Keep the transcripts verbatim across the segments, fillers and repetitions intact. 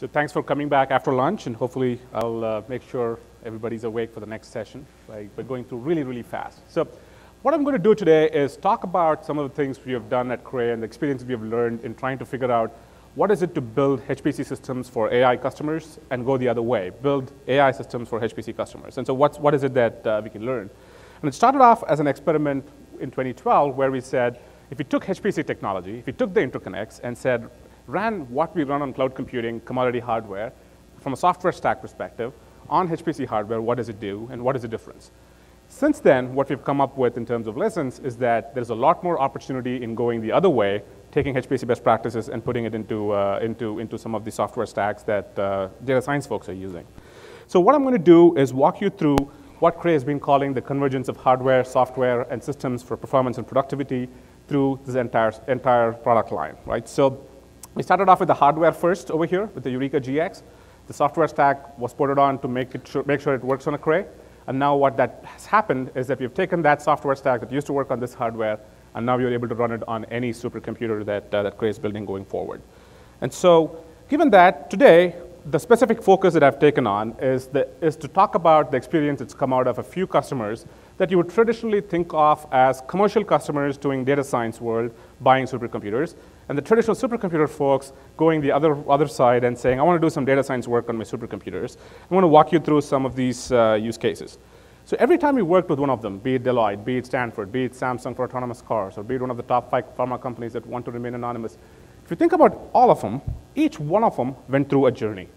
So thanks for coming back after lunch, and hopefully I'll uh, make sure everybody's awake for the next session. Like, we're going through really, really fast. So what I'm going to do today is talk about some of the things we have done at Cray and the experience we have learned in trying to figure out what is it to build H P C systems for A I customers and go the other way, build A I systems for H P C customers. And so what's, what is it that uh, we can learn? And it started off as an experiment in twenty twelve where we said, if we took H P C technology, if we took the interconnects and said, ran what we run on cloud computing, commodity hardware, from a software stack perspective, on H P C hardware, what does it do and what is the difference? Since then, what we've come up with in terms of lessons is that there's a lot more opportunity in going the other way, taking H P C best practices and putting it into, uh, into, into some of the software stacks that uh, data science folks are using. So what I'm going to do is walk you through what Cray has been calling the convergence of hardware, software, and systems for performance and productivity through this entire, entire product line, right? So we started off with the hardware first over here with the Eureka G X. The software stack was ported on to make, it sure, make sure it works on a Cray. And now what that has happened is that we've taken that software stack that used to work on this hardware, and now you're able to run it on any supercomputer that, uh, that Cray is building going forward. And so given that, today, the specific focus that I've taken on is, the, is to talk about the experience that's come out of a few customers that you would traditionally think of as commercial customers doing data science world, buying supercomputers, and the traditional supercomputer folks going the other, other side and saying, I want to do some data science work on my supercomputers. I want to walk you through some of these uh, use cases. So every time we worked with one of them, be it Deloitte, be it Stanford, be it Samsung for autonomous cars, or be it one of the top five pharma companies that want to remain anonymous, if you think about all of them, each one of them went through a journey.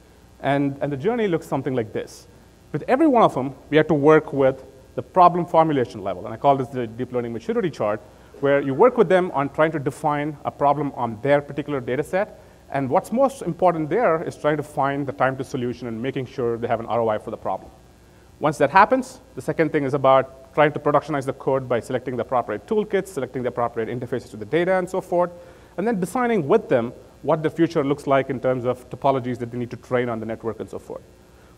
And, and the journey looks something like this. With every one of them, we had to work with the problem formulation level, and I call this the deep learning maturity chart, where you work with them on trying to define a problem on their particular data set. And what's most important there is trying to find the time to solution and making sure they have an R O I for the problem. Once that happens, the second thing is about trying to productionize the code by selecting the appropriate toolkits, selecting the appropriate interfaces to the data and so forth, and then designing with them what the future looks like in terms of topologies that they need to train on the network and so forth.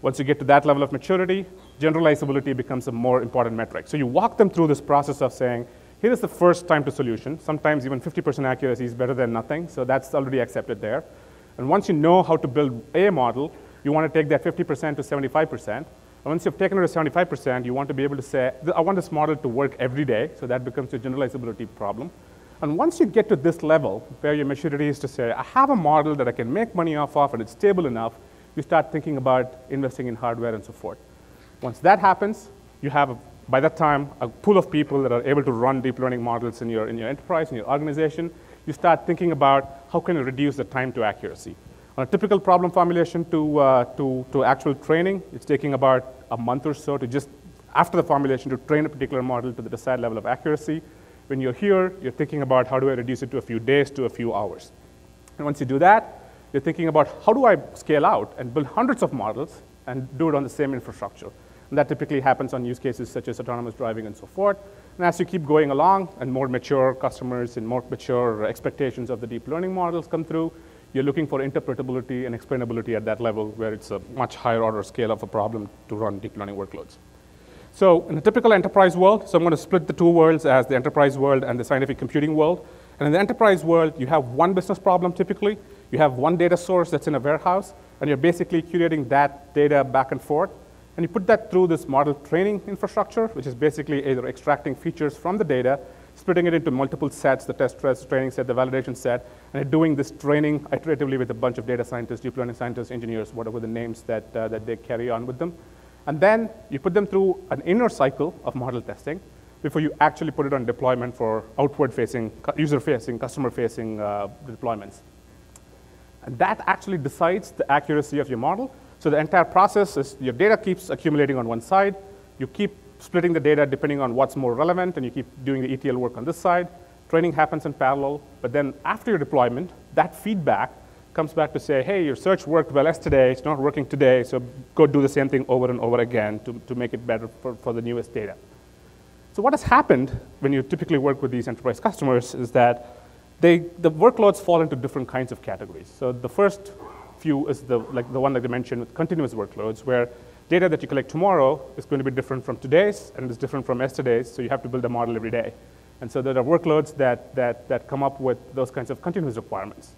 Once you get to that level of maturity, generalizability becomes a more important metric. So you walk them through this process of saying, here is the first time to solution. Sometimes even fifty percent accuracy is better than nothing, so that's already accepted there. And once you know how to build a model, you want to take that fifty percent to seventy-five percent. And once you've taken it to seventy-five percent, you want to be able to say, I want this model to work every day, so that becomes your generalizability problem. And once you get to this level, where your maturity is to say, I have a model that I can make money off of and it's stable enough, you start thinking about investing in hardware and so forth. Once that happens, you have a By that time, a pool of people that are able to run deep learning models in your, in your enterprise, in your organization, you start thinking about how can you reduce the time to accuracy. On a typical problem formulation to, uh, to, to actual training, it's taking about a month or so to just, after the formulation, to train a particular model to the desired level of accuracy. When you're here, you're thinking about how do I reduce it to a few days to a few hours. And once you do that, you're thinking about how do I scale out and build hundreds of models and do it on the same infrastructure. And that typically happens on use cases such as autonomous driving and so forth. And as you keep going along and more mature customers and more mature expectations of the deep learning models come through, you're looking for interpretability and explainability at that level where it's a much higher order scale of a problem to run deep learning workloads. So in the typical enterprise world, so I'm going to split the two worlds as the enterprise world and the scientific computing world. And in the enterprise world, you have one business problem typically. You have one data source that's in a warehouse, and you're basically curating that data back and forth. And you put that through this model training infrastructure, which is basically either extracting features from the data, splitting it into multiple sets, the test stress, training set, the validation set, and doing this training iteratively with a bunch of data scientists, deep learning scientists, engineers, whatever the names that, uh, that they carry on with them. And then you put them through an inner cycle of model testing before you actually put it on deployment for outward-facing, user-facing, customer-facing uh, deployments. And that actually decides the accuracy of your model. So the entire process is your data keeps accumulating on one side, you keep splitting the data depending on what's more relevant, and you keep doing the E T L work on this side. Training happens in parallel, but then after your deployment, that feedback comes back to say, hey, your search worked well yesterday, it's not working today, so go do the same thing over and over again to, to make it better for, for the newest data. So what has happened when you typically work with these enterprise customers is that they, the workloads fall into different kinds of categories. So the first few is the, like the one that they mentioned with continuous workloads, where data that you collect tomorrow is going to be different from today's and it's different from yesterday's, so you have to build a model every day. And so there are workloads that, that, that come up with those kinds of continuous requirements.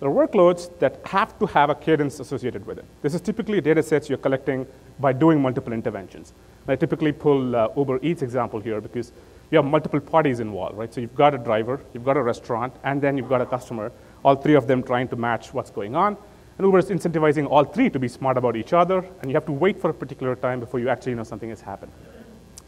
There are workloads that have to have a cadence associated with it. This is typically data sets you're collecting by doing multiple interventions. And I typically pull uh, Uber Eats example here because you have multiple parties involved, right? So you've got a driver, you've got a restaurant, and then you've got a customer, all three of them trying to match what's going on. And Uber is incentivizing all three to be smart about each other, and you have to wait for a particular time before you actually know something has happened.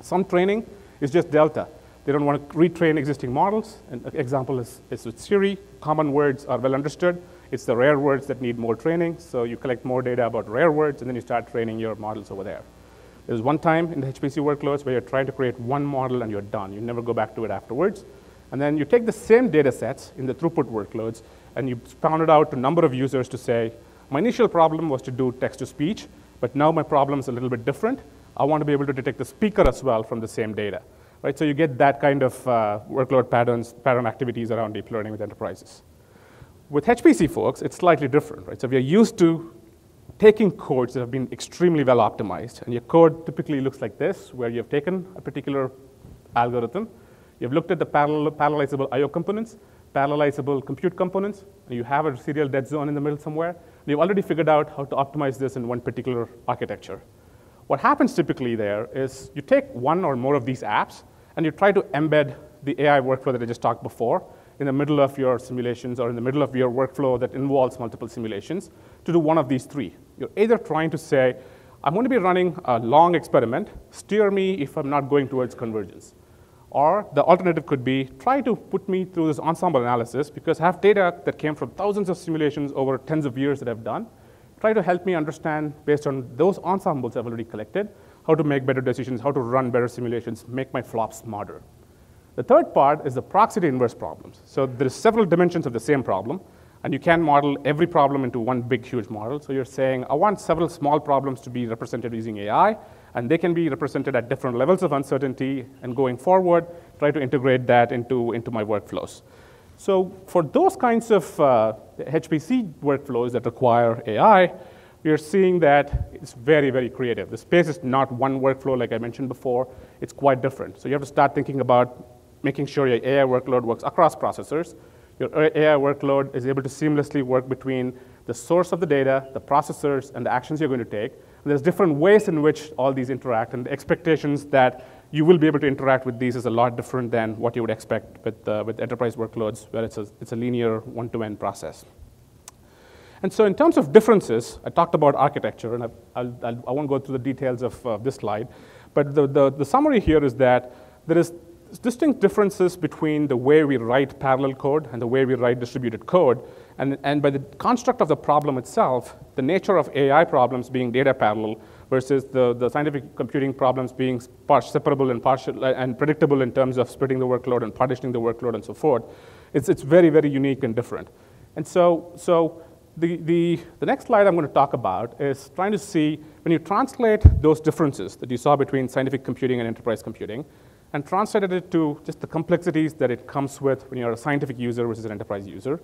Some training is just delta. They don't want to retrain existing models. An example is, is with Siri. Common words are well understood. It's the rare words that need more training, so you collect more data about rare words, and then you start training your models over there. There's one time in the H P C workloads where you're trying to create one model and you're done. You never go back to it afterwards. And then you take the same data sets in the throughput workloads and you pound it out to a number of users to say, my initial problem was to do text-to-speech, but now my problem is a little bit different. I want to be able to detect the speaker as well from the same data. Right? So you get that kind of uh, workload patterns, pattern activities around deep learning with enterprises. With H P C folks, it's slightly different. Right? So we are used to taking codes that have been extremely well optimized, and your code typically looks like this, where you've taken a particular algorithm, you've looked at the parallel, parallelizable I O components, parallelizable compute components, and you have a serial dead zone in the middle somewhere, and you've already figured out how to optimize this in one particular architecture. What happens typically there is you take one or more of these apps, and you try to embed the A I workflow that I just talked before in the middle of your simulations or in the middle of your workflow that involves multiple simulations to do one of these three. You're either trying to say, I'm going to be running a long experiment, steer me if I'm not going towards convergence. Or the alternative could be, try to put me through this ensemble analysis because I have data that came from thousands of simulations over tens of years that I've done. Try to help me understand, based on those ensembles I've already collected, how to make better decisions, how to run better simulations, make my flops smarter. The third part is the proxy to inverse problems. So there's several dimensions of the same problem. And you can model every problem into one big, huge model. So you're saying, I want several small problems to be represented using A I, and they can be represented at different levels of uncertainty. And going forward, try to integrate that into, into my workflows. So for those kinds of uh, H P C workflows that require A I, we are seeing that it's very, very creative. The space is not one workflow like I mentioned before. It's quite different. So you have to start thinking about making sure your A I workload works across processors. Your A I workload is able to seamlessly work between the source of the data, the processors, and the actions you're going to take. And there's different ways in which all these interact, and the expectations that you will be able to interact with these is a lot different than what you would expect with, uh, with enterprise workloads, where it's a, it's a linear one-to-one process. And so in terms of differences, I talked about architecture, and I, I'll, I'll, I won't go through the details of uh, this slide, but the, the, the summary here is that there is distinct differences between the way we write parallel code and the way we write distributed code. And, and by the construct of the problem itself, the nature of A I problems being data parallel versus the, the scientific computing problems being separable and, partial, and predictable in terms of splitting the workload and partitioning the workload and so forth, it's, it's very, very unique and different. And so, so the, the, the next slide I'm going to talk about is trying to see, when you translate those differences that you saw between scientific computing and enterprise computing, and translated it to just the complexities that it comes with when you're a scientific user versus an enterprise user,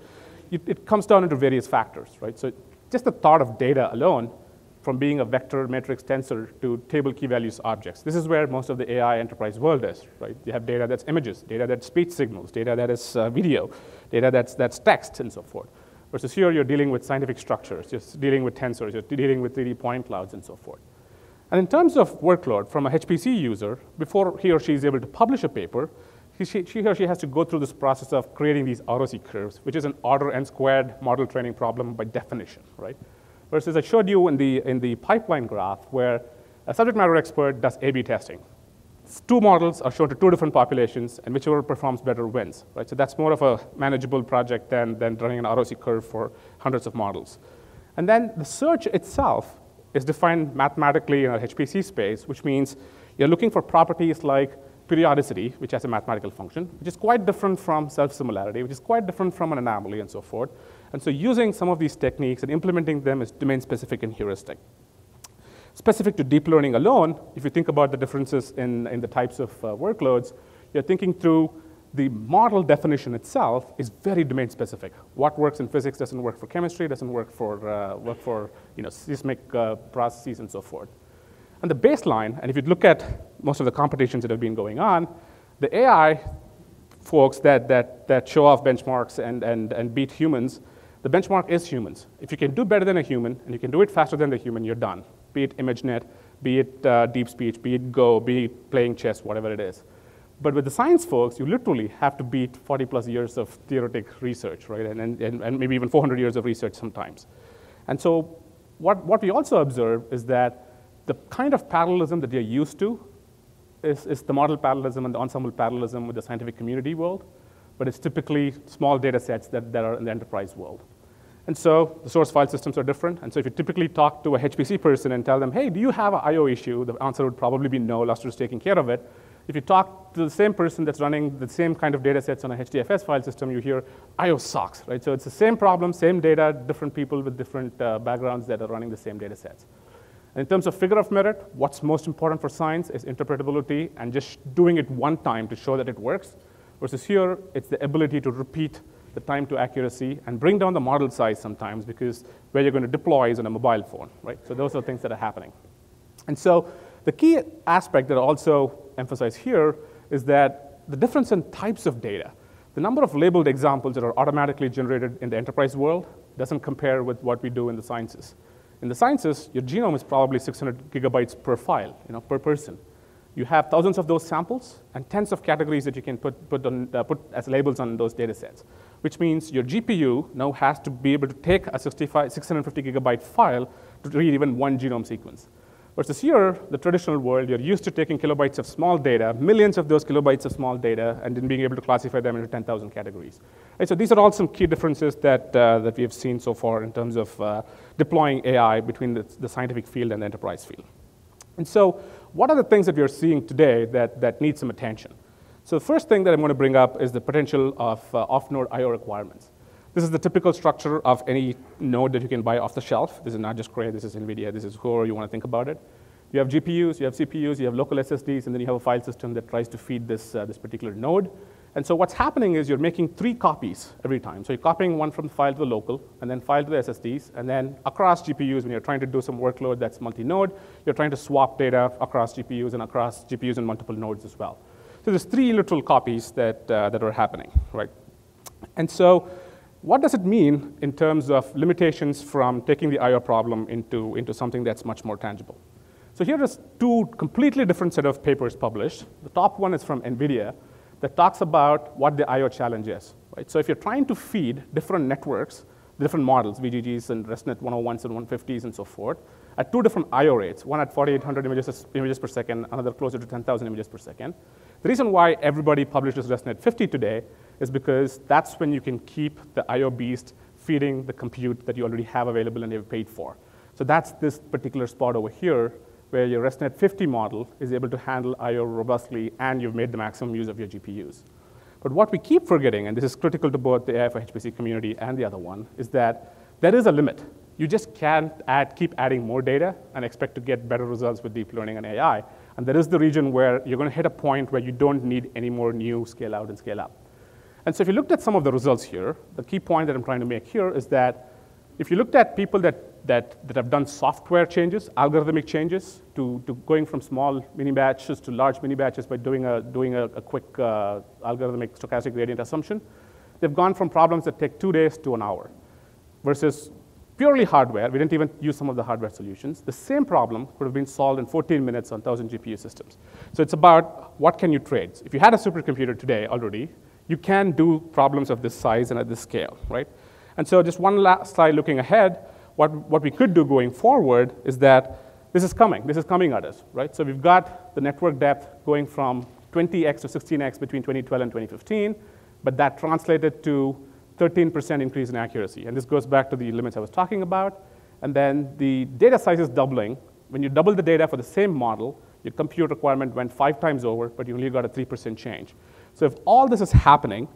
it, it comes down into various factors, right? So just the thought of data alone, from being a vector, matrix, tensor, to table key values objects. This is where most of the A I enterprise world is, right? You have data that's images, data that's speech signals, data that is uh, video, data that's, that's text, and so forth. Versus here, you're dealing with scientific structures, you're dealing with tensors, you're dealing with three D point clouds, and so forth. And in terms of workload, from a H P C user, before he or she is able to publish a paper, he, she, she or she has to go through this process of creating these R O C curves, which is an order n squared model training problem by definition, right? Versus I showed you in the, in the pipeline graph where a subject matter expert does A B testing. Two models are shown to two different populations, and whichever performs better wins, right? So that's more of a manageable project than, than running an R O C curve for hundreds of models. And then the search itself is defined mathematically in our H P C space, which means you're looking for properties like periodicity, which has a mathematical function, which is quite different from self-similarity, which is quite different from an anomaly, and so forth. And so using some of these techniques and implementing them is domain-specific and heuristic. Specific to deep learning alone, if you think about the differences in, in the types of uh, workloads, you're thinking through the model definition itself is very domain-specific. What works in physics doesn't work for chemistry, doesn't work for, uh, work for you know, seismic uh, processes and so forth. And the baseline, and if you look at most of the competitions that have been going on, the A I folks that, that, that show off benchmarks and, and, and beat humans, The benchmark is humans. If you can do better than a human, and you can do it faster than the human, you're done. Be it ImageNet, be it uh, deep speech, be it Go, be it playing chess, whatever it is. But with the science folks, you literally have to beat forty plus years of theoretic research, right? And, and, and maybe even four hundred years of research sometimes. And so what, what we also observe is that the kind of parallelism that they're used to is, is the model parallelism and the ensemble parallelism with the scientific community world, but it's typically small data sets that, that are in the enterprise world. And so the source file systems are different. And so if you typically talk to a H P C person and tell them, hey, do you have an I O issue? The answer would probably be no, Lustre is taking care of it. If you talk to the same person that's running the same kind of data sets on a H D F S file system, you hear I O sucks, right? So it's the same problem, same data, different people with different uh, backgrounds that are running the same data sets. And in terms of figure of merit, what's most important for science is interpretability and just doing it one time to show that it works, versus here, it's the ability to repeat the time to accuracy and bring down the model size sometimes, because where you're going to deploy is on a mobile phone, right? So those are things that are happening. And so the key aspect that I also emphasize here is that the difference in types of data, the number of labeled examples that are automatically generated in the enterprise world doesn't compare with what we do in the sciences. In the sciences, your genome is probably six hundred gigabytes per file, you know, per person. You have thousands of those samples and tens of categories that you can put, put, on, uh, put as labels on those data sets, which means your G P U now has to be able to take a sixty-five, six hundred fifty gigabyte file to read even one genome sequence. Versus here, the traditional world, you're used to taking kilobytes of small data, millions of those kilobytes of small data, and then being able to classify them into ten thousand categories. And so these are all some key differences that, uh, that we have seen so far in terms of uh, deploying A I between the, the scientific field and the enterprise field. And so what are the things that we are seeing today that, that need some attention? So the first thing that I'm going to bring up is the potential of uh, off-node I O requirements. This is the typical structure of any node that you can buy off the shelf. This is not just Cray, this is NVIDIA, this is whoever you want to think about it. You have G P Us, you have C P Us, you have local S S Ds, and then you have a file system that tries to feed this, uh, this particular node. And so what's happening is you're making three copies every time. So you're copying one from the file to the local, and then file to the S S Ds, and then across G P Us, when you're trying to do some workload that's multi-node, you're trying to swap data across G P Us and across G P Us and multiple nodes as well. So there's three literal copies that, uh, that are happening, right? And so, what does it mean in terms of limitations from taking the I O problem into, into something that's much more tangible? So here is two completely different set of papers published. The top one is from NVIDIA that talks about what the I O challenge is, right? So if you're trying to feed different networks, different models, V G Gs and ResNet one oh ones and one fifties and so forth, at two different I O rates, one at forty-eight hundred images, images per second, another closer to ten thousand images per second. The reason why everybody publishes ResNet fifty today is because that's when you can keep the I O beast feeding the compute that you already have available and you've paid for. So that's this particular spot over here where your ResNet fifty model is able to handle I O robustly and you've made the maximum use of your G P Us. But what we keep forgetting, and this is critical to both the A I for H P C community and the other one, is that there is a limit. You just can't add, keep adding more data and expect to get better results with deep learning and A I. And that is the region where you're going to hit a point where you don't need any more new scale out and scale up. And so if you looked at some of the results here, the key point that I'm trying to make here is that if you looked at people that, that, that have done software changes, algorithmic changes, to, to going from small mini batches to large mini batches by doing a, doing a, a quick uh, algorithmic stochastic gradient assumption, they've gone from problems that take two days to an hour versus purely hardware. We didn't even use some of the hardware solutions. The same problem could have been solved in fourteen minutes on one thousand G P U systems. So it's about what can you trade. If you had a supercomputer today already, you can do problems of this size and at this scale, right? And so just one last slide looking ahead, what, what we could do going forward is that this is coming. This is coming at us, right? So we've got the network depth going from twenty X to sixteen X between twenty twelve and twenty fifteen, but that translated to thirteen percent increase in accuracy. And this goes back to the limits I was talking about. And then the data size is doubling. When you double the data for the same model, your compute requirement went five times over, but you only got a three percent change. So if all this is happening,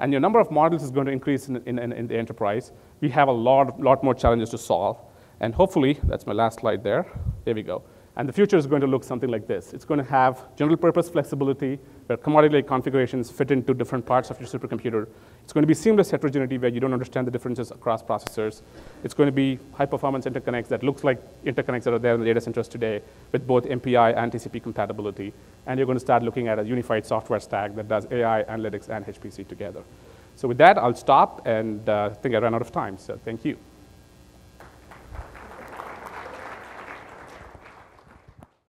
and your number of models is going to increase in, in, in the enterprise, we have a lot, lot more challenges to solve. And hopefully, that's my last slide there. There we go. And the future is going to look something like this. It's going to have general purpose flexibility, where commodity-like configurations fit into different parts of your supercomputer. It's going to be seamless heterogeneity, where you don't understand the differences across processors. It's going to be high-performance interconnects that looks like interconnects that are there in the data centers today, with both M P I and T C P compatibility. And you're going to start looking at a unified software stack that does A I, analytics, and H P C together. So with that, I'll stop, and uh, I think I ran out of time, so thank you.